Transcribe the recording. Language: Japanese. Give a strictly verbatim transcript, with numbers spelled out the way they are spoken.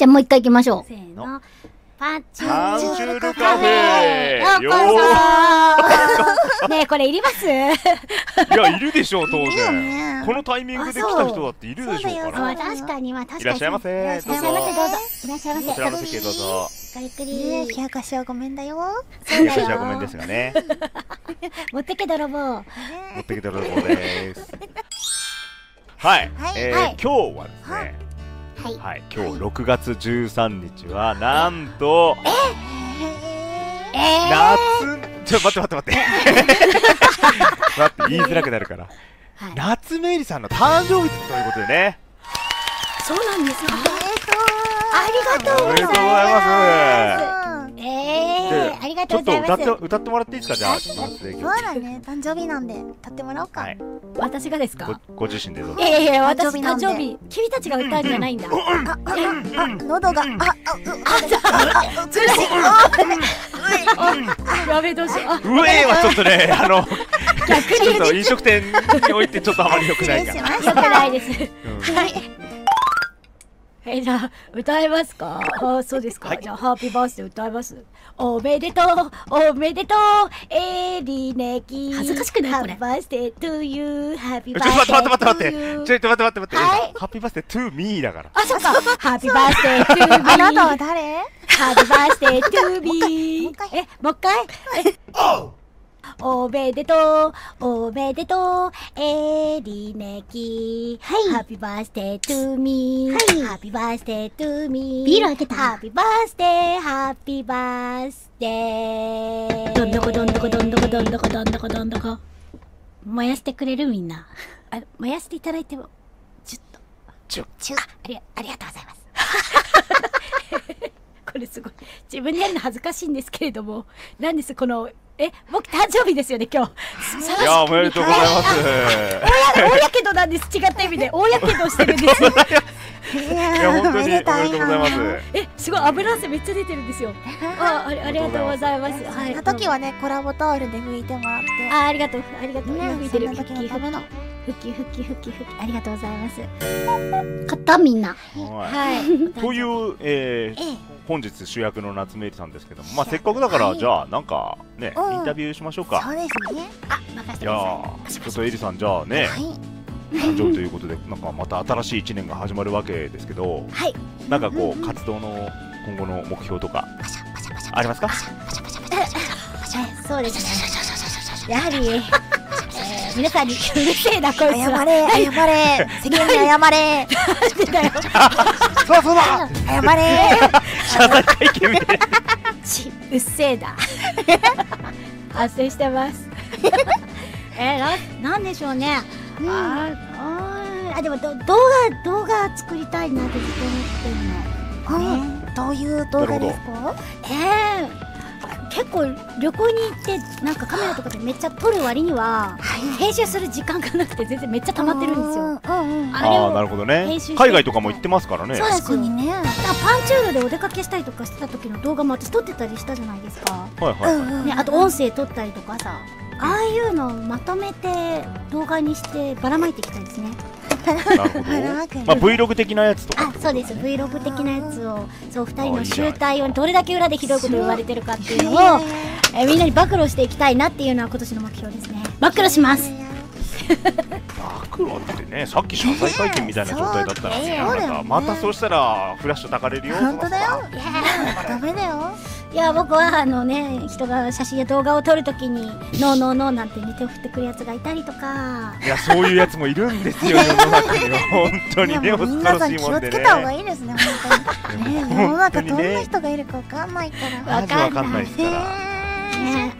じゃあもう一回行きましょう。せーの。パチュールカフェ。乾杯。ねえこれいります？いやいるでしょう当然。このタイミングで来た人だっているでしょうから。確かにまあ確かに。いらっしゃいませ。いらっしゃいませどうぞ。いらっしゃいませ。こちらの席どうぞ。ごゆっくり。冷やかしはごめんだよ。冷やかしはごめんですがね。持ってけ泥棒。持ってけ泥棒です。はい。え今日はですね。はい、はい、今日ろくがつじゅうさんにちはなんと夏、ちょっと待って待って待って待って言いづらくなるから、はい、夏目えりさんの誕生日ということでね。そうなんですよ。ありがとうございます。えー、ありがとうございます。ちょっと歌ってもらっていいですか。じゃあそうだね、誕生日なんで歌ってもらおうか。私がですか。ご自身でどうぞ。いやいや私誕生日、君たちが歌うんじゃないんだ。あ、喉があ、あ、あ、苦しい。やべどうしよう。うえはちょっとね、あのちょっと飲食店においてちょっとあまり良くないか。良くないです。はい。え、じゃあ歌えますか。あ、そうですか。じゃあハッピーバースデー歌えます。おめでとうおめでとうエリネキ。恥ずかしくないこれ。ハッピーバースデートゥユーハッピーバースデー。ちょっと待って待って待って。ちょっと待って待って待って。ハッピーバースデートゥミーだから。あ、そっか。ハッピーバースデートゥミー。あなたは誰？ハッピーバースデートゥミー。え、もう一回。おめでとうおめでとうエリネキ、ハッピーバースデートゥーミー、ハッピーバースデートゥーミー、ビール開けた、ハッピーバースデー、ハッピーバースデー。どんどこどんどこどんどこどんどこどんどこどんどこ燃やしてくれるみんな。あ、燃やしていただいてもちょっとちょちょありありがとうございます。これすごい自分でやるの恥ずかしいんですけれども、なんですこの。え、僕誕生日ですよね今日。いやおめでとうございます。大やけどなんです。違った意味で大やけどしてるんです。いや本当におめでとうございます。え、すごい油汗めっちゃ出てるんですよ。あ、ありがとうございます。はい。その時はねコラボタオルで拭いてもらって。あ、ありがとうありがとう。拭いてる。その時のための。ふきふきふきふきありがとうございます。買ったみんな。はい。というえ。本日主役の夏目えりさんですけども、まあせっかくだからじゃあなんかねインタビューしましょうか。そうですね。あ、任せてください。ちょっとえりさんじゃあね、誕生日ということでなんかまた新しい一年が始まるわけですけど、なんかこう活動の今後の目標とかありますか？そうですね。やはり皆さんにうるせえなこいつら。謝れ謝れ世間に謝れ。そうそうだ。謝れ。謝罪会見みたいな。ち、うっせえだ。発生してます。え、な、なんでしょうね。うん、ああ、あ、でも、ど、動画、動画作りたいなってずっと思ってるの。ね、どういう動画ですか。ええー、結構旅行に行って、なんかカメラとかでめっちゃ撮る割には。編集する時間がなくて、全然めっちゃ溜まってるんですよ。ああ、なるほどね。海外とかも行ってますからね。そうですよね。パンチュールでお出かけしたりとかしてた時の動画も私撮ってたりしたじゃないですか。はいはい。ね、あと音声撮ったりとかさ、ああいうのをまとめて動画にしてばらまいていきたいですね。なるほど。まあ Vlog 的なやつとか。あ、そうです。Vlog 的なやつを、そう二人の集大をどれだけ裏でひどいこと言われてるかっていうのをえみんなに暴露していきたいなっていうのは今年の目標ですね。暴露します。暴露ってね、さっき謝罪会見みたいな状態だったら、ね、なんかまたそうしたらフラッシュたかれるよ。本当だよ。ダメだよ。いや僕はあのね、人が写真や動画を撮るときにノーノーノーなんて手を振ってくるやつがいたりとか。いやそういうやつもいるんですよ。世の中には本当にね、皆さん気をつけた方がいいですね。本当にね、世の中どんな人がいるかわかんないから。わかんないですから。ね。